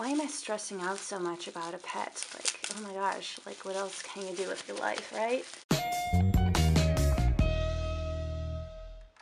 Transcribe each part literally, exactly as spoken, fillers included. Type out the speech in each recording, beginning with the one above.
why am I stressing out so much about a pet? Like, oh my gosh, like what else can you do with your life, right?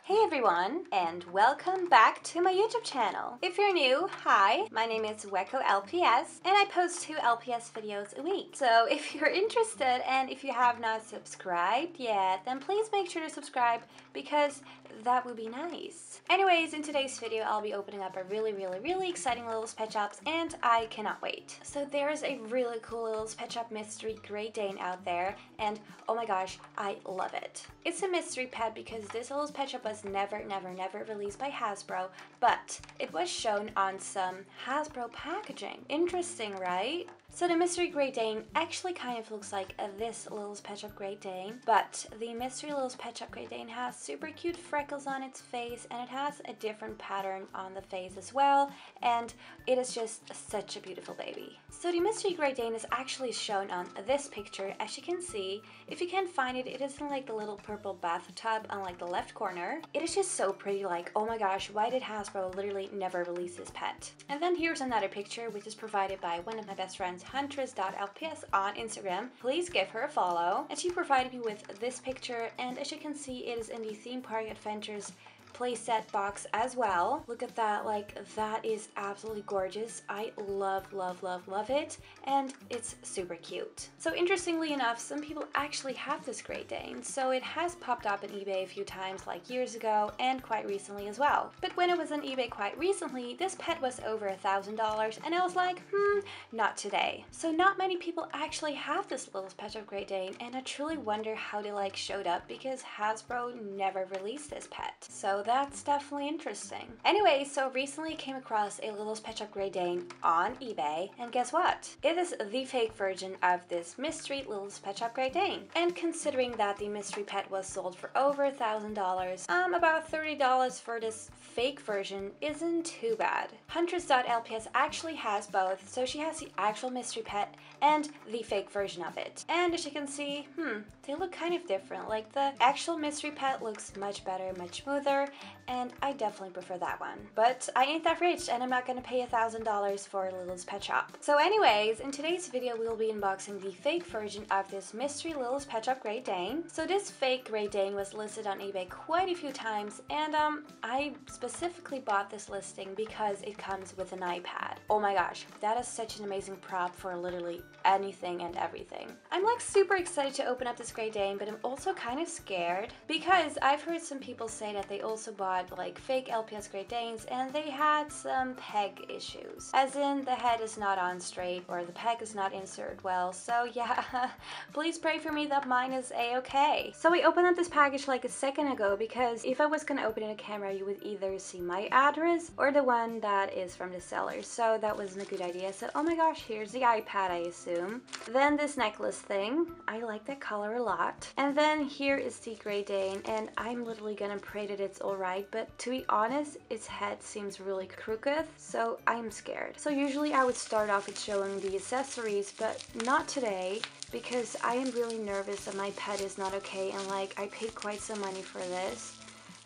Hey everyone, and welcome back to my YouTube channel. If you're new, hi, my name is WeckoLPS, and I post two L P S videos a week. So if you're interested and if you have not subscribed yet, then please make sure to subscribe because that would be nice. Anyways, in today's video, I'll be opening up a really, really, really exciting Littlest Pet Shops, and I cannot wait. So there is a really cool Littlest Pet Shop mystery Great Dane out there, and oh my gosh, I love it. It's a mystery pet because this Littlest Pet Shop was never, never, never released by Hasbro, but it was shown on some Hasbro packaging. Interesting, right? So the mystery Great Dane actually kind of looks like this Littlest Pet Shop Great Dane, but the mystery Littlest Pet Shop Great Dane has super cute freckles on its face, and it has a different pattern on the face as well, and it is just such a beautiful baby. So the mystery Great Dane is actually shown on this picture, as you can see. If you can't find it, it is in like the little purple bathtub on like the left corner. It is just so pretty, like, oh my gosh, why did Hasbro literally never release this pet? And then here's another picture, which is provided by one of my best friends, Huntress dot L P S on Instagram. Please give her a follow. And she provided me with this picture, and as you can see, it is in the Theme Park Adventures playset box as well. Look at that, like that is absolutely gorgeous. I love, love, love, love it, and it's super cute. So interestingly enough, some people actually have this Great Dane, so it has popped up on eBay a few times, like years ago and quite recently as well. But when it was on eBay quite recently, this pet was over a thousand dollars, and I was like, hmm, not today. So not many people actually have this Littlest Pet Shop Great Dane, and I truly wonder how they like showed up because Hasbro never released this pet. So So that's definitely interesting. Anyway, so recently came across a Littlest Pet Shop Great Dane on eBay, and guess what? It is the fake version of this mystery Littlest Pet Shop Great Dane. And considering that the mystery pet was sold for over a thousand dollars, um, about thirty dollars for this fake version isn't too bad. Huntress dot L P S actually has both, so she has the actual mystery pet and the fake version of it. And as you can see, hmm, they look kind of different. Like the actual mystery pet looks much better, much smoother, and I definitely prefer that one. But I ain't that rich, and I'm not gonna pay a thousand dollars for Littlest Pet Shop. So anyways, in today's video we'll be unboxing the fake version of this mystery Littlest Pet Shop Great Dane. So this fake Great Dane was listed on eBay quite a few times, and um, I specifically bought this listing because it comes with an iPad. Oh my gosh, that is such an amazing prop for literally anything and everything. I'm like super excited to open up this Great Dane, but I'm also kind of scared because I've heard some people say that they also Also bought like fake L P S Great Danes, and they had some peg issues, as in the head is not on straight or the peg is not inserted well. So yeah, please pray for me that mine is a-okay. So I opened up this package like a second ago because if I was gonna open in a camera, you would either see my address or the one that is from the seller, so that wasn't a good idea. So oh my gosh, here's the iPad, I assume. Then this necklace thing, I like that color a lot. And then here is the Great Dane, and I'm literally gonna pray that it's alright, but to be honest, its head seems really crooked, so I'm scared. So usually I would start off with showing the accessories, but not today, because I am really nervous that my pet is not okay, and like, I paid quite some money for this.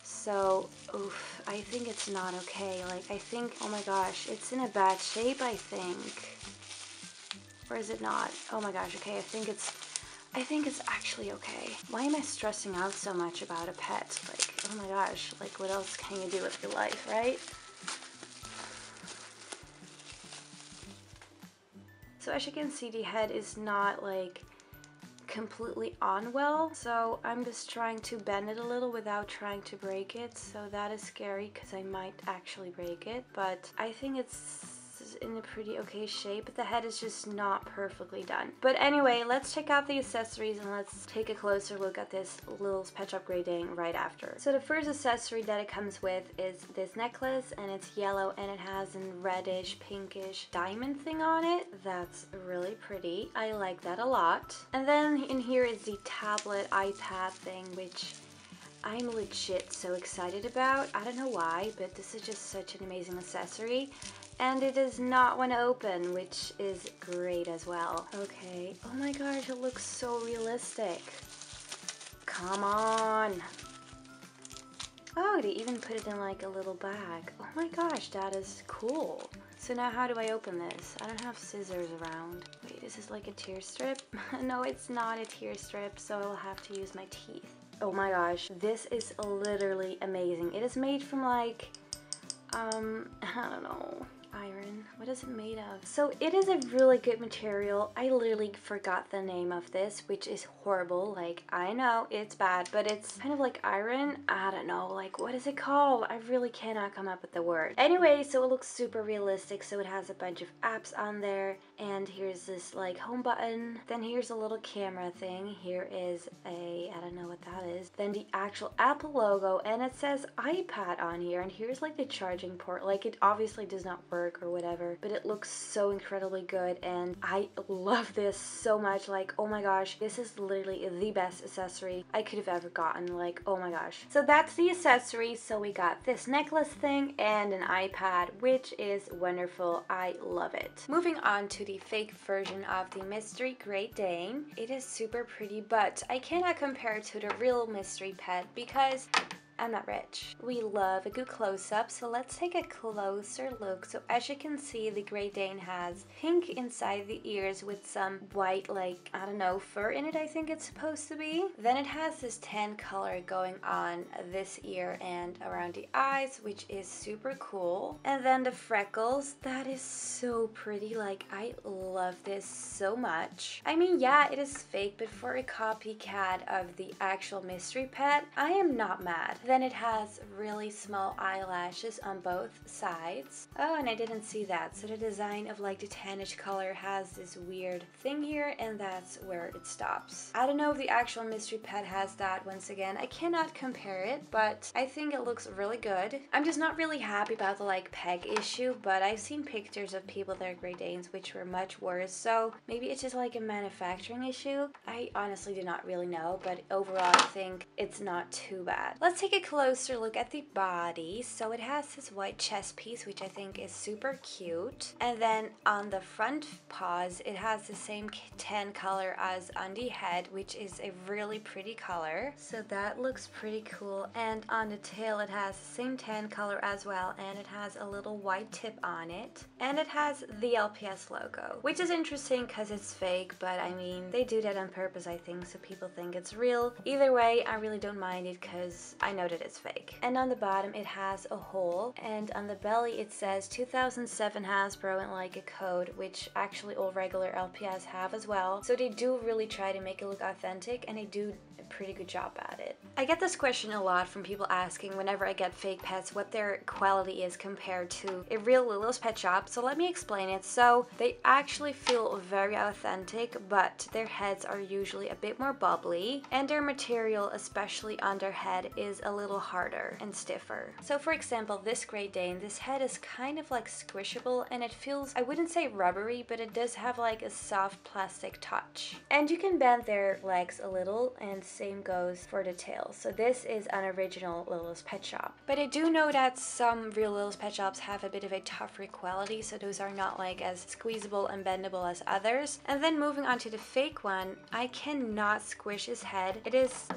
So, oof, I think it's not okay. Like, I think, oh my gosh, it's in a bad shape, I think. Or is it not? Oh my gosh, okay, I think it's, I think it's actually okay. Why am I stressing out so much about a pet? Like, oh my gosh, like what else can you do with your life, right? So as you can see, the head is not like completely on well. So I'm just trying to bend it a little without trying to break it. So that is scary because I might actually break it, but I think it's in a pretty okay shape, but the head is just not perfectly done. But anyway, let's check out the accessories and let's take a closer look at this Littlest Pet Shop Great Dane right after. So the first accessory that it comes with is this necklace, and it's yellow and it has a reddish pinkish diamond thing on it. That's really pretty. I like that a lot. And then in here is the tablet iPad thing, which I'm legit so excited about. I don't know why, but this is just such an amazing accessory. And it does not want to open, which is great as well. Okay, oh my gosh, it looks so realistic. Come on. Oh, they even put it in like a little bag. Oh my gosh, that is cool. So now how do I open this? I don't have scissors around. Wait, is this like a tear strip? No, it's not a tear strip, so I'll have to use my teeth. Oh my gosh, this is literally amazing. It is made from like, um, I don't know, iron. What is it made of? So it is a really good material. I literally forgot the name of this, which is horrible. Like, I know it's bad, but it's kind of like iron. I don't know, like, what is it called? I really cannot come up with the word. Anyway, so it looks super realistic. So it has a bunch of apps on there, and here's this like home button, then here's a little camera thing, here is a, I don't know what that is, then the actual Apple logo, and it says iPad on here, and here's like the charging port. Like, it obviously does not work or whatever, but it looks so incredibly good, and I love this so much. Like, oh my gosh, this is literally the best accessory I could have ever gotten. Like, oh my gosh. So that's the accessory. So we got this necklace thing and an iPad, which is wonderful. I love it. Moving on to the fake version of the mystery Great Dane. It is super pretty, but I cannot compare it to the real mystery pet because I'm not rich. We love a good close-up, so let's take a closer look. So as you can see, the Great Dane has pink inside the ears with some white, like, I don't know, fur in it, I think it's supposed to be. Then it has this tan color going on this ear and around the eyes, which is super cool. And then the freckles, that is so pretty. Like, I love this so much. I mean, yeah, it is fake, but for a copycat of the actual mystery pet, I am not mad. Then it has really small eyelashes on both sides. Oh, and I didn't see that. So the design of like the tannish color has this weird thing here, and that's where it stops. I don't know if the actual mystery pet has that. Once again, I cannot compare it, but I think it looks really good. I'm just not really happy about the like peg issue, but I've seen pictures of people that are Great Danes which were much worse, so maybe it's just like a manufacturing issue. I honestly do not really know, but overall I think it's not too bad. Let's take a closer look at the body. So it has this white chest piece, which I think is super cute, and then on the front paws it has the same tan color as on the head, which is a really pretty color, so that looks pretty cool. And on the tail it has the same tan color as well, and it has a little white tip on it, and it has the L P S logo, which is interesting because it's fake, but I mean, they do that on purpose, I think, so people think it's real. Either way, I really don't mind it because I know that it's fake. And on the bottom it has a hole, and on the belly it says two thousand seven Hasbro and like a code, which actually all regular L P S have as well, so they do really try to make it look authentic, and they do a pretty good job at it. I get this question a lot from people asking whenever I get fake pets what their quality is compared to a real Littlest Pet Shop, so let me explain it. So they actually feel very authentic, but their heads are usually a bit more bubbly, and their material, especially on their head, is a little harder and stiffer. So for example, this Great Dane, this head is kind of like squishable, and it feels, I wouldn't say rubbery, but it does have like a soft plastic touch. And you can bend their legs a little, and same goes for the tail. So this is an original Littlest Pet Shop. But I do know that some real Littlest Pet Shops have a bit of a tougher quality, so those are not like as squeezable and bendable as others. And then moving on to the fake one, I cannot squish his head. It is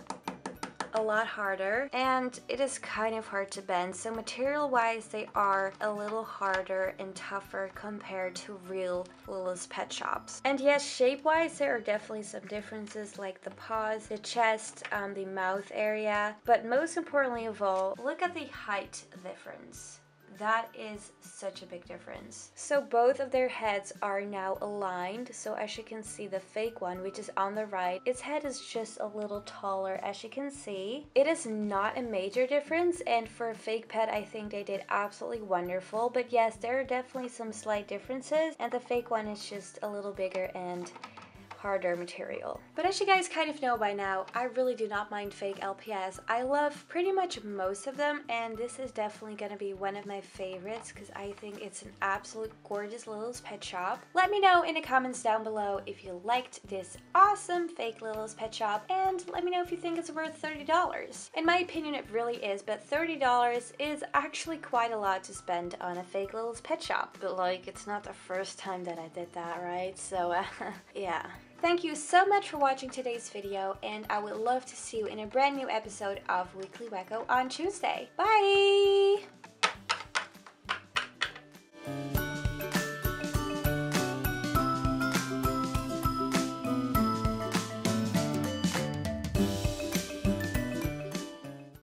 a lot harder, and it is kind of hard to bend, so material wise they are a little harder and tougher compared to real Littlest Pet Shops. And yes, shape wise there are definitely some differences, like the paws, the chest, um, the mouth area, but most importantly of all, look at the height difference. That is such a big difference. So both of their heads are now aligned, so as you can see, the fake one, which is on the right, its head is just a little taller, as you can see. It is not a major difference, and for a fake pet I think they did absolutely wonderful, but yes, there are definitely some slight differences, and the fake one is just a little bigger and harder material. But as you guys kind of know by now, I really do not mind fake L P S. I love pretty much most of them, and this is definitely gonna be one of my favorites because I think it's an absolute gorgeous Littlest Pet Shop. Let me know in the comments down below if you liked this awesome fake Littlest Pet Shop, and let me know if you think it's worth thirty dollars. In my opinion, it really is, but thirty dollars is actually quite a lot to spend on a fake Littlest Pet Shop. But like, it's not the first time that I did that, right? So uh, yeah. Thank you so much for watching today's video, and I would love to see you in a brand new episode of Weekly Wecko on Tuesday. Bye!